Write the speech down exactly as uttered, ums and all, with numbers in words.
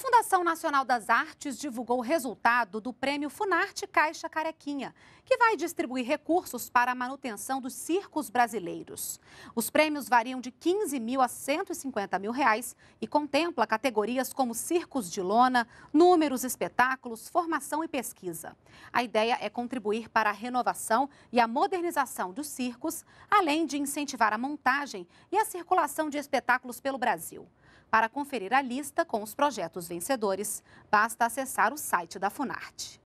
Fundação Nacional das Artes divulgou o resultado do Prêmio Funarte Caixa Carequinha, que vai distribuir recursos para a manutenção dos circos brasileiros. Os prêmios variam de quinze mil a cento e cinquenta mil reais e contempla categorias como circos de lona, números, espetáculos, formação e pesquisa. A ideia é contribuir para a renovação e a modernização dos circos, além de incentivar a montagem e a circulação de espetáculos pelo Brasil. Para conferir a lista com os projetos vencedores, basta acessar o site da Funarte.